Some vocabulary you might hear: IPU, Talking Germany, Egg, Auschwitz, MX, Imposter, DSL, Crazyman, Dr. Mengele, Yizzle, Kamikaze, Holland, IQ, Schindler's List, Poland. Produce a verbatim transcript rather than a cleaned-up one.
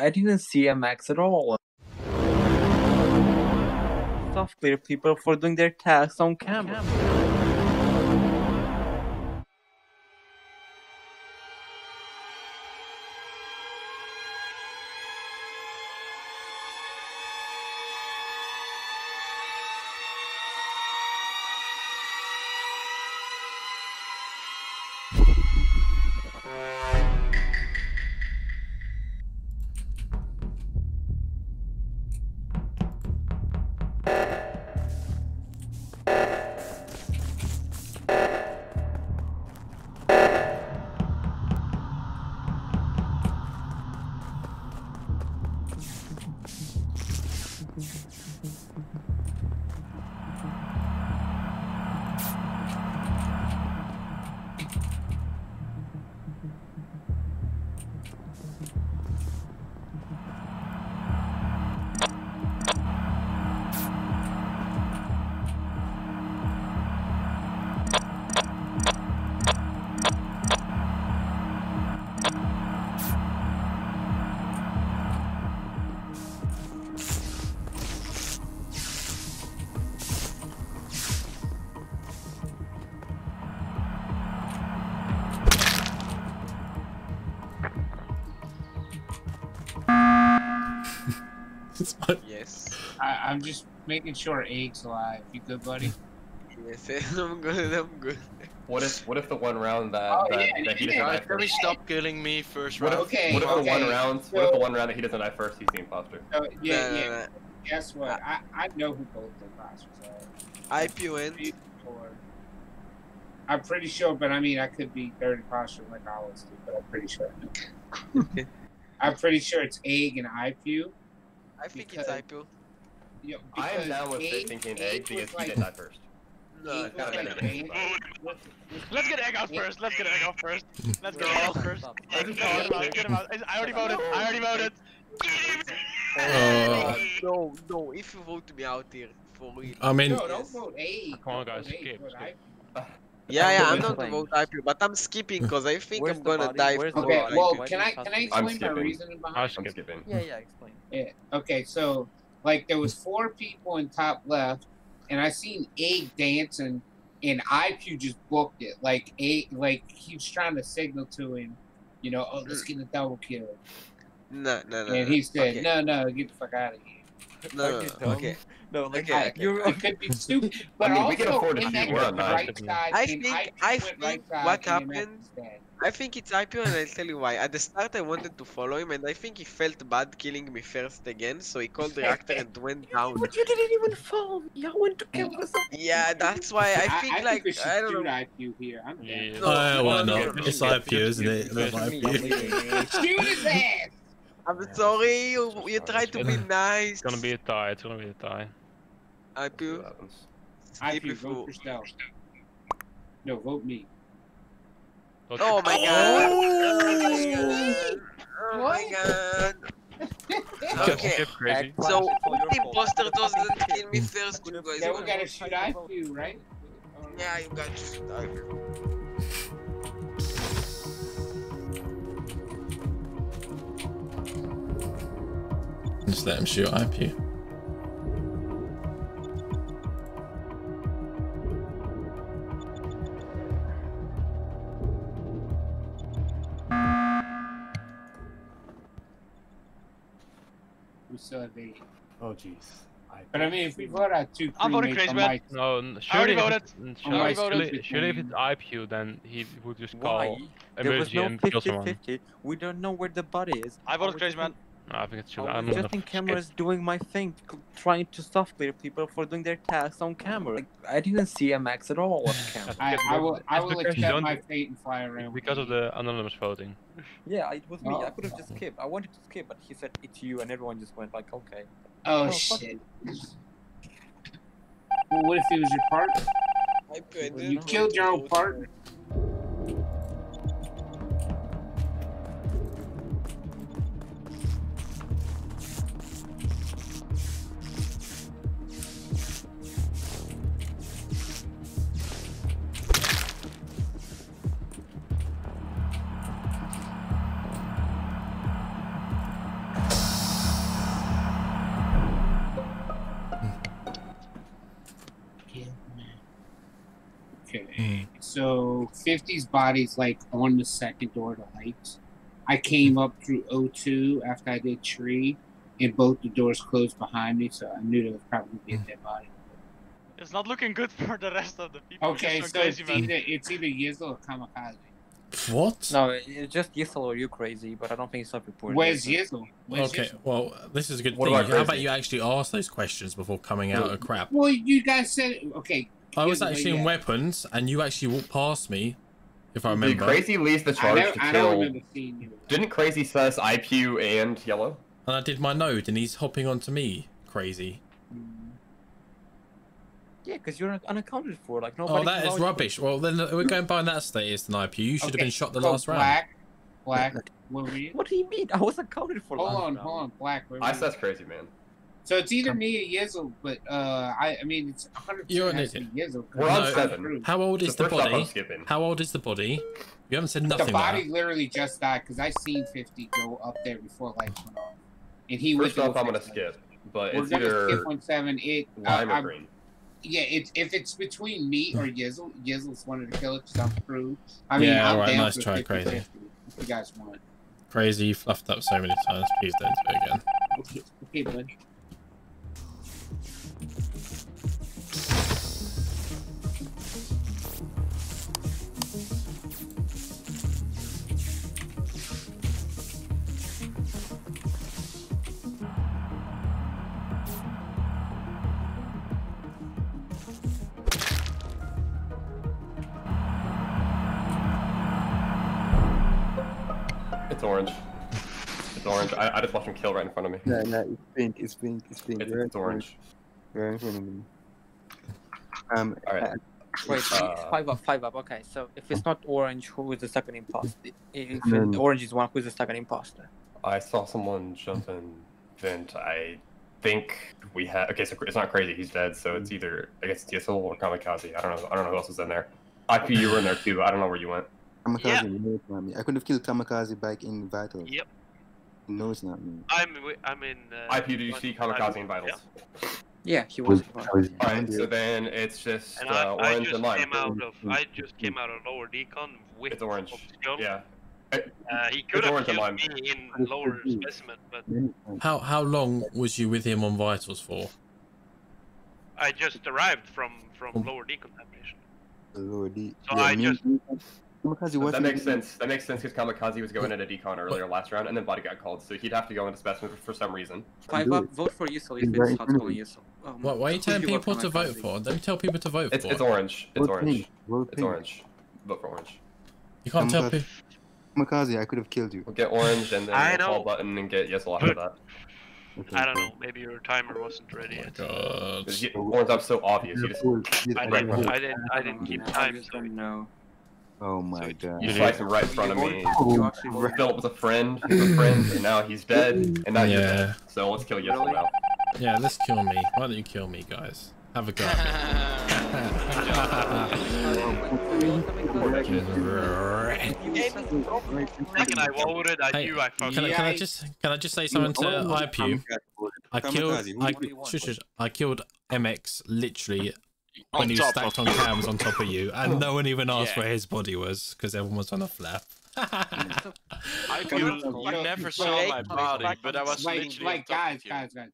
I didn't see M X at all. Software people for doing their tasks on camera. Yes. I, I'm just making sure Egg's alive. You good, buddy? Yes, I'm good. I'm good. What if What if the one round that oh, that, yeah, that he doesn't die first? Stop killing me first round. What if, okay, what if okay. the one round? So, what if the one round that he doesn't die first? He's the imposter. Uh, yeah, nah, yeah. Nah, nah. Guess what? I I know who both the imposters are. I P U. I'm pretty sure, but I mean, I could be third imposter like I always do, but I'm pretty sure. I'm pretty sure it's Egg and I P U. I think because, it's I P U. Yeah, I am now with Egg, thinking Egg because like, he did not first. No, it's not like Egg. Let's get Egg out first. Let's get Egg out first. Let's get Egg out first. I already voted. I already voted. Uh, no, no. If you vote me out here, for real. I mean, no, don't vote Egg. Come on, guys. Skip. Yeah, yeah, I'm not gonna vote I P U, but I'm skipping because I think Where's I'm gonna die. Okay, well, can I can I explain my reasoning behind? I'm skipping. Yeah, yeah, explain. Yeah. Okay, so like there was four people in top left, and I seen Egg dancing, and I Q just booked it. Like Egg, like he was trying to signal to him, you know, oh, let's get a double kill. No, no, no. And he said, okay. no, no, get the fuck out of here. No, no, no, okay. No, like, okay, okay. You could be stupid, but I mean, also we can afford to be one, right side, I think, I, I think right what happened, I think it's I P U, and I'll tell you why. At the start, I wanted to follow him, and I think he felt bad killing me first again, so he called reactor and went down. But you didn't even follow me. I want to kill myself. Yeah, that's why I think, I, I like, think I don't know. I P U here. I'm yeah. no, oh, well, no, no, no. It's I P U, isn't it? It's I P U. Shoot his ass! I'm yeah. sorry, you, you tried to be nice. It's gonna be a tie, it's gonna be a tie. I P U. I P U, vote yourself. No, vote me. Okay. Oh my god! Oh, oh my god! Okay, okay. So, if the imposter doesn't kill me first, you guys. Yeah, we gotta shoot I P U, right? Yeah, you gotta shoot I P U. Just let him shoot I P. We still have eight. Oh jeez. But I mean, if we vote out two, I'm voting Crazyman. No, surely if it's I P U, then he would just call emergency there was no and kill someone. fifty fifty. We don't know where the body is. I voted Crazyman. No, I think it's just, I'm just in cameras doing my thing, trying to soft clear people for doing their tasks on camera. Like, I didn't see M X at all on camera. I, I will, I will accept my fate and fly around. Because of the anonymous voting. Yeah, it was me. Oh. I could have just skipped. I wanted to skip, but he said it's you, and everyone just went like, okay. Oh, oh shit. Well, what if it was your partner? I could, well, you killed your own partner. So fifty's body's like on the second door to lights. I came up through O two after I did tree, and both the doors closed behind me, so I knew there was probably a dead body. It's not looking good for the rest of the people. Okay, so it's either, it's either Yizzle or Kamikaze. What? No, it's just Yizzle or you crazy, but I don't think it's self-reported. Where's Yizzle? Where's okay, Yizzle? Well, this is a good what thing. About How about you actually ask those questions before coming out well, of crap? Well, you guys said... Okay. I was actually in yeah. weapons, and you actually walked past me, if I remember. Did Crazy leads the charge I know, to I kill... Don't you. Didn't Crazy says I P U and Yellow? And I did my node, and he's hopping onto me, Crazy. Yeah, because you're unaccounted for. Like nobody. Oh, that is rubbish. You. Well, then we're going by that status than I P U. You should okay. have been shot the so last black, round. Black, Black, where were you? What do you mean? I was accounted for. Hold on, round. hold on, Black. Where I said Crazy Man. So it's either me or Yizzle, but uh, I, I mean, it's one hundred percent you're an idiot. Yizzle. We're on seven. How old is so the body? Up, How old is the body? You haven't said nothing. The body about. literally just died because I seen fifty go up there before lights went on, and he was. First off, I'm gonna skip, but it's either skip on seven. It. Lime or green. Yeah, it's, if it's between me or Yizzle, Yizzle's one of the killers, because I'm through. I mean, yeah, I'm right, down nice try, Crazy. If you guys want. Crazy, you fluffed up so many times. Please don't do it again. Okay, okay, bud. It's orange. It's orange. I, I just watched him kill right in front of me. No, no, it's pink. It's pink. It's pink. It's, it's orange. Right in front of me. Um. All right. Uh, wait. Uh, five up. Five up. Okay. So if it's not orange, who is the second imposter? If mm. orange is one, who is the second imposter? I saw someone jump in vent. I think we had. Okay, so it's not Crazy. He's dead. So it's either I guess D S L or Kamikaze. I don't know. I don't know who else was in there. I P, you were in there too. I don't know where you went. Kamikaze, yep. me. I could have killed Kamikaze back in vitals. Yep. No, it's not me. I'm, I'm in. Uh, I P, do you see Kamikaze in vitals? Yeah, yeah he was. was Alright, so then it's just and uh, I, orange I just and lime. Came out of, I just came out of lower decon with. It's orange. Yeah. Uh, he could it's have killed me in lower specimen, but. How how long was you with him on vitals for? I just arrived from from oh. lower decontamination. Lower de. So yeah, I just. So that makes sense. That makes sense because Kamikaze was going into decon earlier last round, and then body got called, so he'd have to go into specimen for some reason. Five up, vote for Yizzle if it's not calling Yizzle. Oh, what? Why are you telling people to vote for? Don't tell people to vote for. It's, it's orange. It's orange. It's orange. Vote for orange. You can't tell people. Kamikaze, I could have killed you. We'll get orange and then call button and get Yizzle after that. I don't know. Maybe your timer wasn't ready. Oh my yet. God. Orange up so obvious. You just... I didn't. I didn't. I didn't keep time. So no. Oh my god. You sliced him right in front of me. Oh, Philip was a friend, he was a friend, and now he's dead, and now yeah. you're dead. So let's kill Yizzle now. Yeah, let's kill me. Why don't you kill me, guys? Have a go. I voted, I knew I fucked up. Can I just can I just say something to I P U? I killed I, shush, shush, I killed M X literally when on he was stacked on cams on top of you, and no one even asked yeah. where his body was because everyone was on a flap. I, I never saw my body, but I was like, literally like guys, guys, guys.